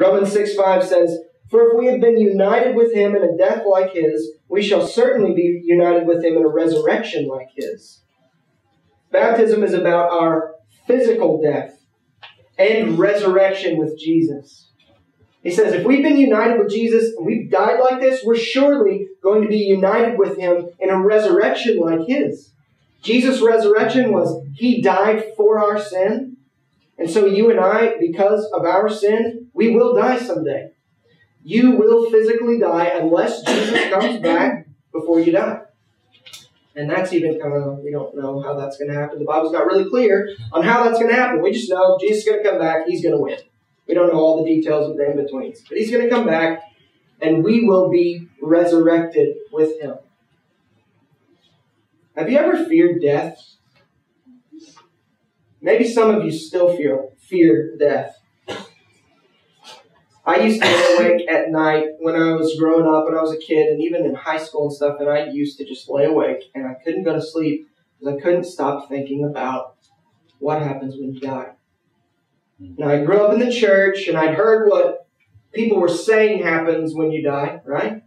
Romans 6:5 says, "For if we have been united with him in a death like his, we shall certainly be united with him in a resurrection like his." Baptism is about our physical death and resurrection with Jesus. He says, if we've been united with Jesus and we've died like this, we're surely going to be united with him in a resurrection like his. Jesus' resurrection was he died for our sin. And so you and I, because of our sin, we will die someday. You will physically die unless Jesus comes back before you die. And that's even kind of, we don't know how that's going to happen. The Bible's not really clear on how that's going to happen. We just know Jesus is going to come back. He's going to win. We don't know all the details of the in-betweens. But he's going to come back, and we will be resurrected with him. Have you ever feared death? Maybe some of you still fear death. I used to lay awake at night when I was growing up, when I was a kid, and even in high school and stuff, and I used to just lay awake, and I couldn't go to sleep because I couldn't stop thinking about what happens when you die. Now, I grew up in the church, and I'd heard what people were saying happens when you die, right?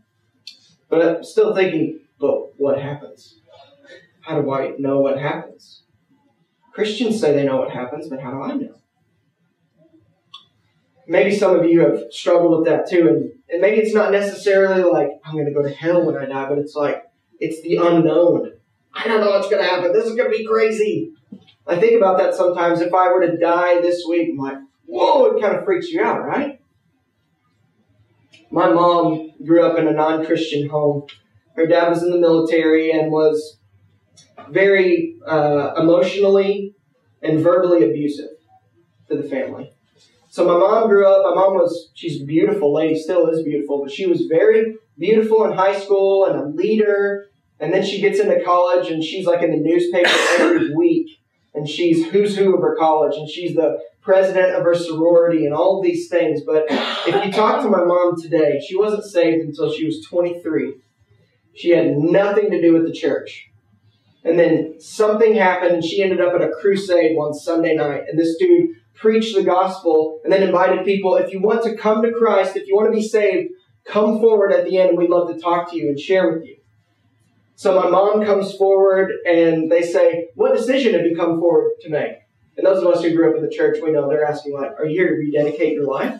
But I'm still thinking, but what happens? How do I know what happens? Christians say they know what happens, but how do I know? Maybe some of you have struggled with that too, and maybe it's not necessarily like, I'm going to go to hell when I die, but it's like, it's the unknown. I don't know what's going to happen. This is going to be crazy. I think about that sometimes. If I were to die this week, I'm like, whoa, it kind of freaks you out, right? My mom grew up in a non-Christian home. Her dad was in the military and was very emotionally and verbally abusive to the family. So my mom grew up, she's a beautiful lady, still is beautiful, but she was very beautiful in high school and a leader. And then she gets into college and she's like in the newspaper every week. And she's who's who of her college, and she's the president of her sorority and all these things. But if you talk to my mom today, she wasn't saved until she was 23. She had nothing to do with the church. And then something happened, and she ended up at a crusade one Sunday night. And this dude preached the gospel and then invited people, if you want to come to Christ, if you want to be saved, come forward at the end, and we'd love to talk to you and share with you. So my mom comes forward, and they say, what decision have you come forward to make? And those of us who grew up in the church, we know they're asking, like, are you here to rededicate your life?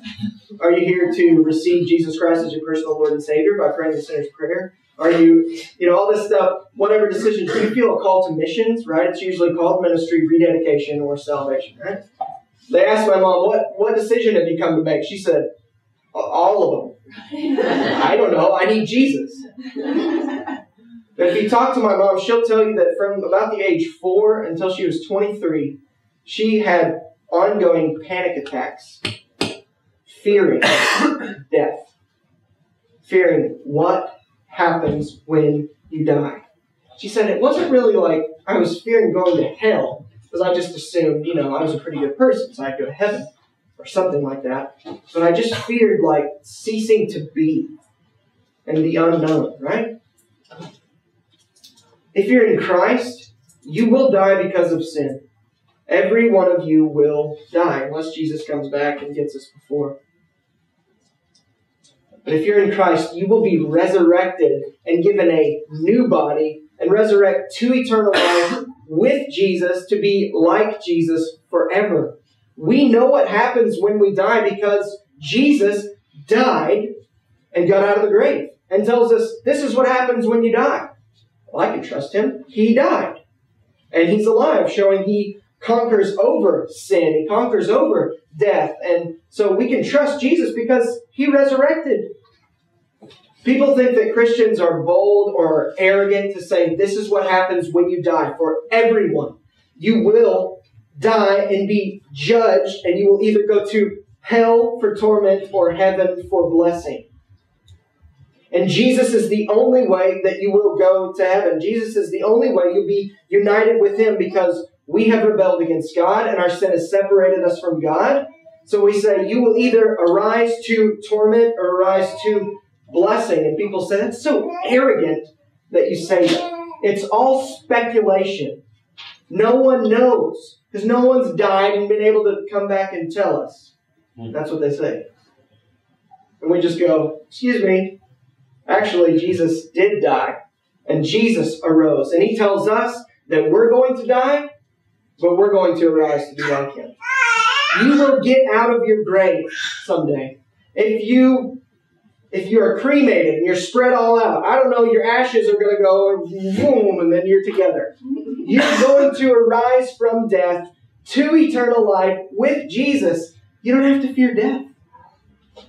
Are you here to receive Jesus Christ as your personal Lord and Savior by praying the sinner's prayer? Are you all this stuff, whatever decisions, do you feel a call to missions, right? It's usually called ministry, rededication, or salvation, right? They asked my mom, what decision have you come to make? She said, all of them. I don't know. I need Jesus. But if you talk to my mom, she'll tell you that from about the age 4 until she was 23, she had ongoing panic attacks, fearing death, fearing what happens when you die. She said it wasn't really like I was fearing going to hell, because I just assumed, I was a pretty good person, so I'd go to heaven or something like that. But I just feared, like, ceasing to be and the unknown, right? If you're in Christ, you will die because of sin. Every one of you will die unless Jesus comes back and gets us before. But if you're in Christ, you will be resurrected and given a new body and resurrect to eternal life with Jesus to be like Jesus forever. We know what happens when we die because Jesus died and got out of the grave and tells us this is what happens when you die. Well, I can trust him. He died. And he's alive, showing he conquers over sin. He conquers over death. And so we can trust Jesus because he resurrected. People think that Christians are bold or arrogant to say, this is what happens when you die for everyone. You will die and be judged, and you will either go to hell for torment or heaven for blessing. And Jesus is the only way that you will go to heaven. Jesus is the only way you'll be united with him because we have rebelled against God and our sin has separated us from God. So we say, you will either arise to torment or arise to blessing. And people say, that's so arrogant that you say that. It's all speculation. No one knows because no one's died and been able to come back and tell us. That's what they say. and we just go, excuse me, actually Jesus did die and Jesus arose. And he tells us that we're going to die, but we're going to arise to be like him. You will get out of your grave someday. If you're cremated and you're spread all out, I don't know, your ashes are going to go and boom, and then you're together. You're going to arise from death to eternal life with Jesus. You don't have to fear death.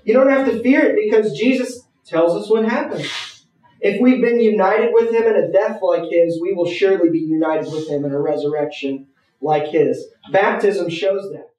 You don't have to fear it because Jesus tells us what happens. If we've been united with him in a death like his, we will surely be united with him in a resurrection like his. Baptism shows that.